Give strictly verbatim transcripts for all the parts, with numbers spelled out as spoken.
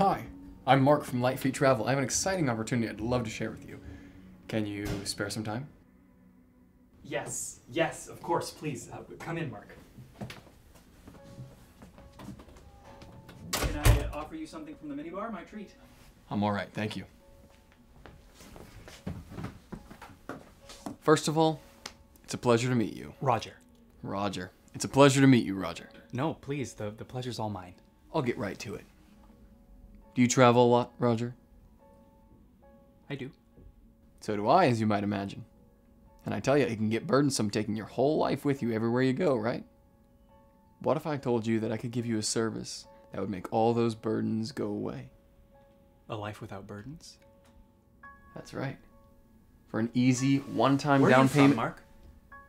Hi, I'm Mark from Lightfeet Travel. I have an exciting opportunity I'd love to share with you. Can you spare some time? Yes, yes, of course, please. Uh, come in, Mark. Can I offer you something from the minibar? My treat. I'm all right, thank you. First of all, it's a pleasure to meet you. Roger. Roger. It's a pleasure to meet you, Roger. No, please, the, the pleasure's all mine. I'll get right to it. Do you travel a lot, Roger? I do. So do I, as you might imagine. And I tell you, it can get burdensome taking your whole life with you everywhere you go, right? What if I told you that I could give you a service that would make all those burdens go away? A life without burdens? That's right. For an easy, one-time down payment. Where are you from, Mark?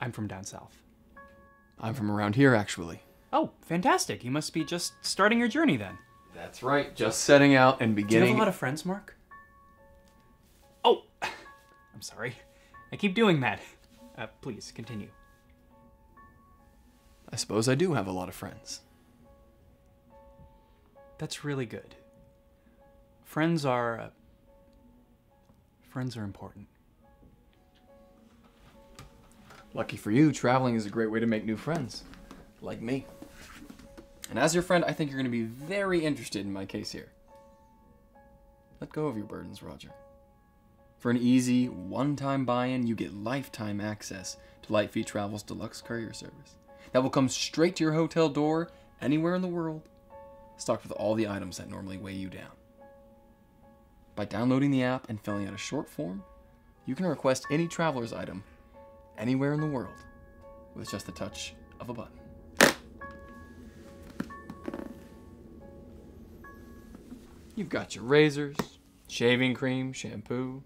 I'm from down south. I'm from around here, actually. Oh, fantastic. You must be just starting your journey then. That's right. Just setting out and beginning. Do you have a lot of friends, Mark? Oh, I'm sorry. I keep doing that. Uh, please, continue. I suppose I do have a lot of friends. That's really good. Friends are... Uh, friends are important. Lucky for you, traveling is a great way to make new friends. Like me. And as your friend, I think you're going to be very interested in my case here. Let go of your burdens, Roger. For an easy, one-time buy-in, you get lifetime access to Lightfeet Travel's deluxe courier service that will come straight to your hotel door anywhere in the world, stocked with all the items that normally weigh you down. By downloading the app and filling out a short form, you can request any traveler's item anywhere in the world with just the touch of a button. You've got your razors, shaving cream, shampoo,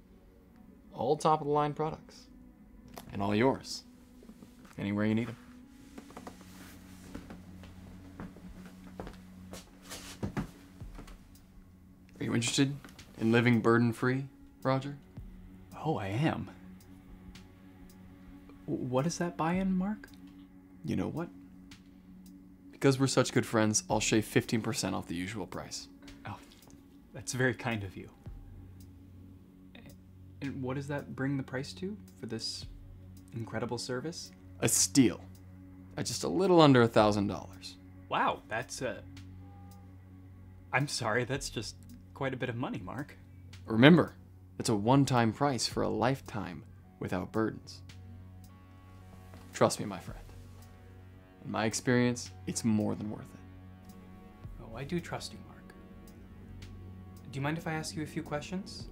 all top-of-the-line products, and all yours, anywhere you need them. Are you interested in living burden-free, Roger? Oh, I am. What is that buy-in, Mark? You know what? Because we're such good friends, I'll shave fifteen percent off the usual price. That's very kind of you. And what does that bring the price to for this incredible service? A steal. At just a little under a thousand dollars. Wow, that's a... I'm sorry, that's just quite a bit of money, Mark. Remember, it's a one-time price for a lifetime without burdens. Trust me, my friend. In my experience, it's more than worth it. Oh, I do trust you, Mark. Do you mind if I ask you a few questions?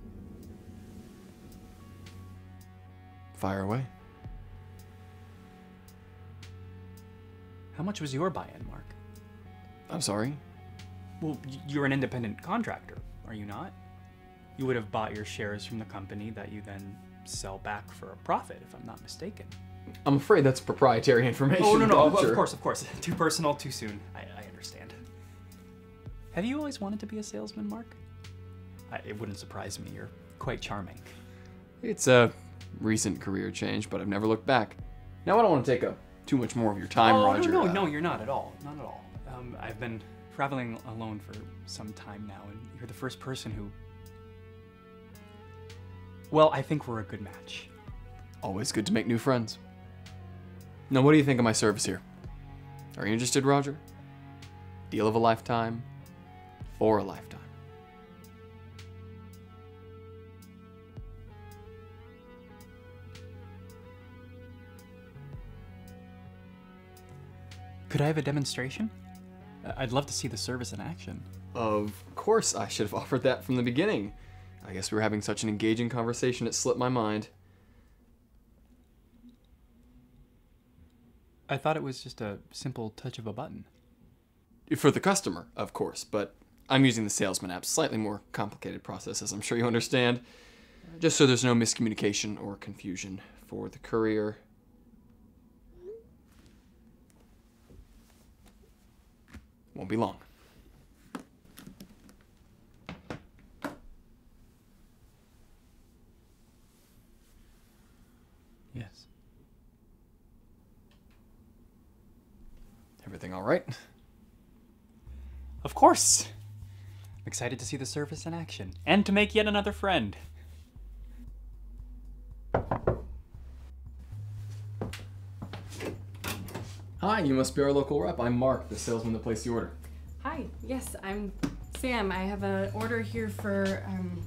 Fire away. How much was your buy-in, Mark? I'm sorry? Well, you're an independent contractor, are you not? You would have bought your shares from the company that you then sell back for a profit, if I'm not mistaken. I'm afraid that's proprietary information. Oh, no, no, no. Of course, of course. Too personal, too soon. I, I understand. Have you always wanted to be a salesman, Mark? It wouldn't surprise me, you're quite charming. It's a recent career change, but I've never looked back. Now I don't want to take up too much more of your time, oh, Roger. No, no, uh, no, you're not at all, not at all. Um, I've been traveling alone for some time now, and you're the first person who... Well, I think we're a good match. Always good to make new friends. Now, what do you think of my service here? Are you interested, Roger? Deal of a lifetime for a lifetime. Could I have a demonstration? I'd love to see the service in action. Of course, I should have offered that from the beginning. I guess we were having such an engaging conversation it slipped my mind. I thought it was just a simple touch of a button. For the customer, of course, but I'm using the salesman app, slightly more complicated process, as I'm sure you understand, just so there's no miscommunication or confusion for the courier. Won't be long. Yes. Everything all right? Of course! I'm excited to see the service in action and to make yet another friend. Hi, you must be our local rep. I'm Mark, the salesman that placed the order. Hi, yes, I'm Sam. I have an order here for um,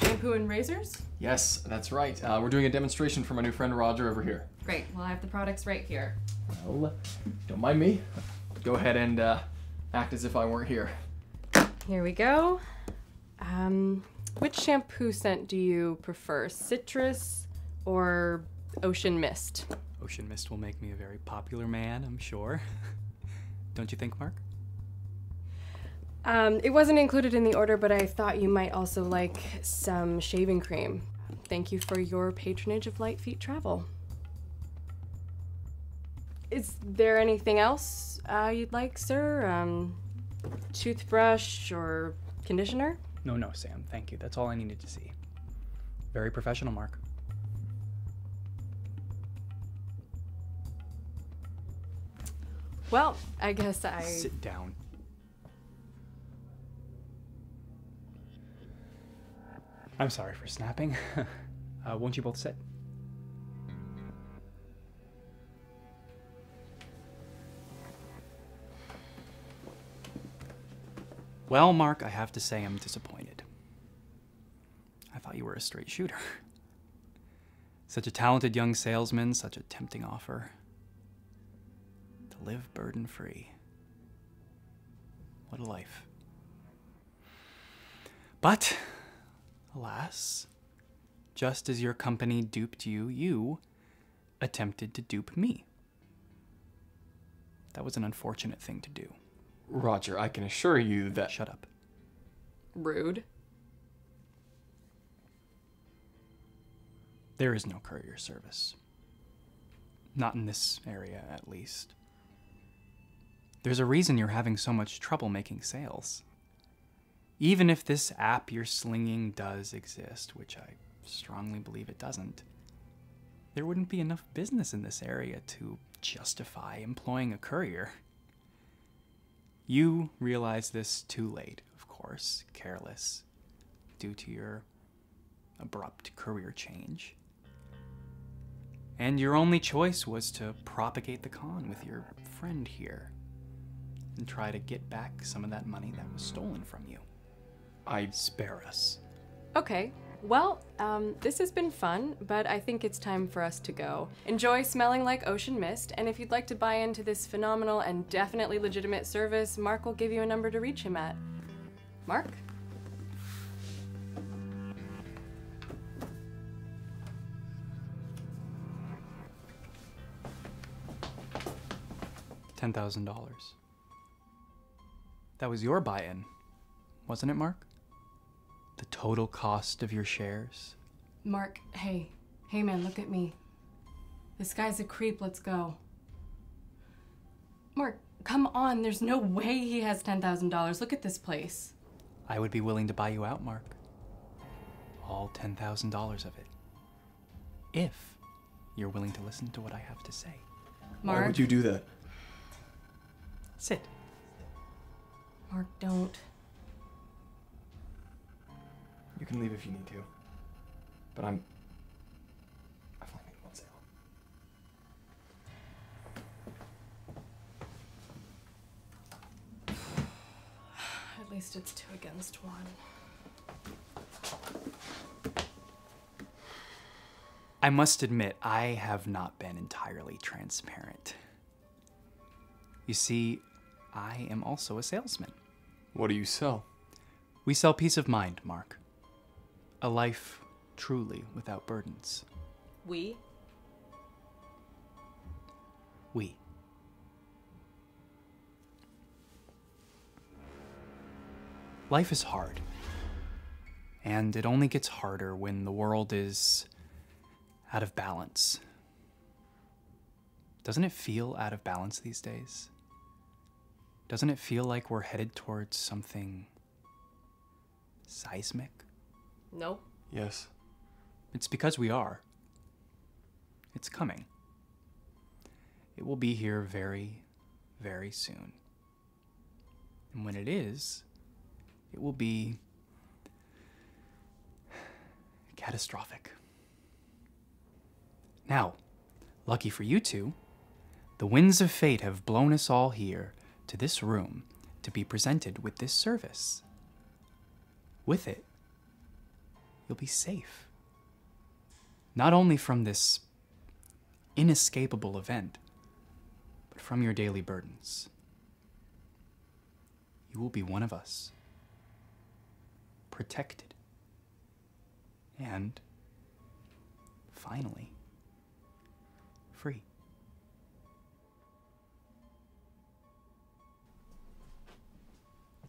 shampoo and razors. Yes, that's right. Uh, we're doing a demonstration for my new friend Roger over here. Great, well I have the products right here. Well, don't mind me. Go ahead and uh, act as if I weren't here. Here we go. Um, which shampoo scent do you prefer? Citrus or Ocean Mist? Ocean Mist will make me a very popular man, I'm sure. Don't you think, Mark? Um, it wasn't included in the order, but I thought you might also like some shaving cream. Thank you for your patronage of Lightfeet Travel. Is there anything else uh, you'd like, sir? Um, toothbrush or conditioner? No, no, Sam. Thank you. That's all I needed to see. Very professional, Mark. Well, I guess I... Sit down. I'm sorry for snapping. uh, won't you both sit? Well, Mark, I have to say I'm disappointed. I thought you were a straight shooter. Such a talented young salesman, such a tempting offer. Live burden-free. What a life. But, alas, just as your company duped you, you attempted to dupe me. That was an unfortunate thing to do. Roger, I can assure you that— Shut up. Rude. There is no courier service. Not in this area, at least. There's a reason you're having so much trouble making sales. Even if this app you're slinging does exist, which I strongly believe it doesn't, there wouldn't be enough business in this area to justify employing a courier. You realize this too late, of course, careless, due to your abrupt career change. And your only choice was to propagate the con with your friend here and try to get back some of that money that was stolen from you. I'd spare us. Okay, well, um, this has been fun, but I think it's time for us to go. Enjoy smelling like Ocean Mist, and if you'd like to buy into this phenomenal and definitely legitimate service, Mark will give you a number to reach him at. Mark? ten thousand dollars. That was your buy-in, wasn't it, Mark? The total cost of your shares? Mark, hey. Hey, man, look at me. This guy's a creep, let's go. Mark, come on, there's no way he has ten thousand dollars. Look at this place. I would be willing to buy you out, Mark. All ten thousand dollars of it. If you're willing to listen to what I have to say. Mark. Why would you do that? Sit. Mark, don't. You can leave if you need to. But I'm... I've only made one sale. At least it's two against one. I must admit, I have not been entirely transparent. You see, I am also a salesman. What do you sell? We sell peace of mind, Mark. A life truly without burdens. We? We. Life is hard. And it only gets harder when the world is out of balance. Doesn't it feel out of balance these days? Doesn't it feel like we're headed towards something seismic? No. Yes. It's because we are. It's coming. It will be here very, very soon. And when it is, it will be catastrophic. Now, lucky for you two, the winds of fate have blown us all here to this room to be presented with this service. With it, you'll be safe. Not only from this inescapable event, but from your daily burdens. You will be one of us, protected, and finally, free.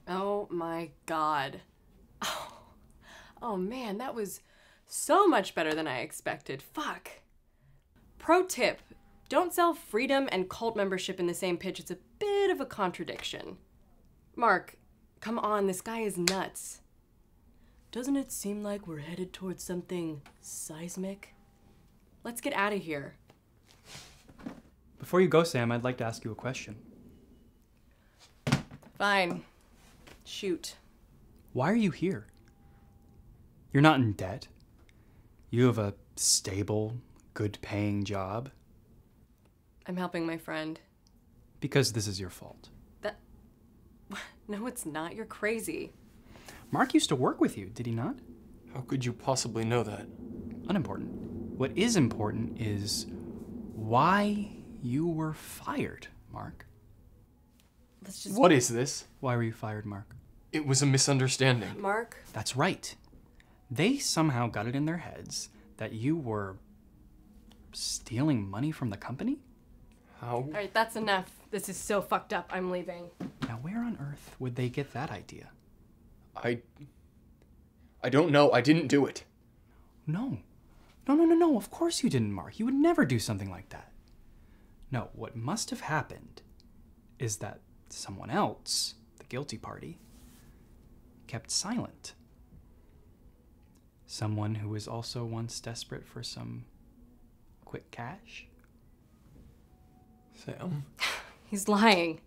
Oh my God. Oh, oh man, that was so much better than I expected. Fuck. Pro tip, don't sell freedom and cult membership in the same pitch. It's a bit of a contradiction. Mark, come on, this guy is nuts. Doesn't it seem like we're headed towards something seismic? Let's get out of here. Before you go, Sam, I'd like to ask you a question. Fine. Shoot. Why are you here? You're not in debt. You have a stable, good-paying job. I'm helping my friend. Because this is your fault. That... No, it's not. You're crazy. Mark used to work with you, did he not? How could you possibly know that? Unimportant. What is important is why you were fired, Mark. Let's just... What is this? Why were you fired, Mark? It was a misunderstanding. Mark? That's right. They somehow got it in their heads that you were stealing money from the company? How? All right, that's enough. This is so fucked up. I'm leaving. Now, where on earth would they get that idea? I... I don't know. I didn't do it. No. No, no, no, no. Of course you didn't, Mark. You would never do something like that. No, what must have happened is that someone else, the guilty party, kept silent. Someone who was also once desperate for some quick cash? Sam? He's lying.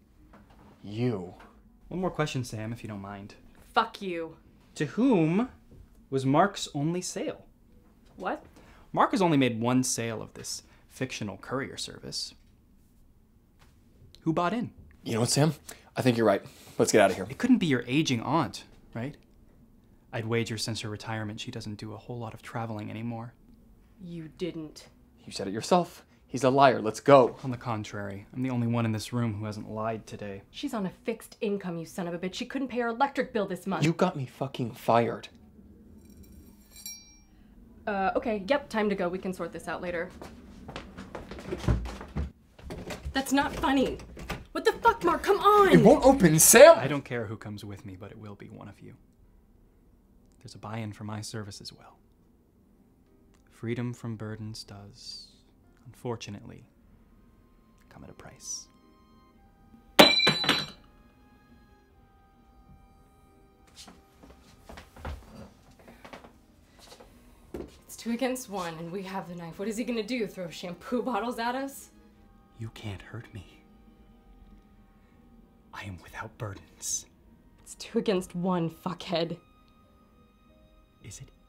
You. One more question, Sam, if you don't mind. Fuck you. To whom was Mark's only sale? What? Mark has only made one sale of this fictional courier service. Who bought in? You know what, Sam? I think you're right. Let's get out of here. It couldn't be your aging aunt, right? I'd wager since her retirement, she doesn't do a whole lot of traveling anymore. You didn't. You said it yourself. He's a liar. Let's go. On the contrary, I'm the only one in this room who hasn't lied today. She's on a fixed income, you son of a bitch. She couldn't pay her electric bill this month. You got me fucking fired. Uh, okay. Yep, time to go. We can sort this out later. That's not funny. What the fuck, Mark? Come on! It won't open, Sam! I don't care who comes with me, but it will be one of you. There's a buy-in for my service as well. Freedom from burdens does, unfortunately, come at a price. It's two against one, and we have the knife. What is he gonna do? Throw shampoo bottles at us? You can't hurt me. I am without burdens. It's two against one, fuckhead. Is it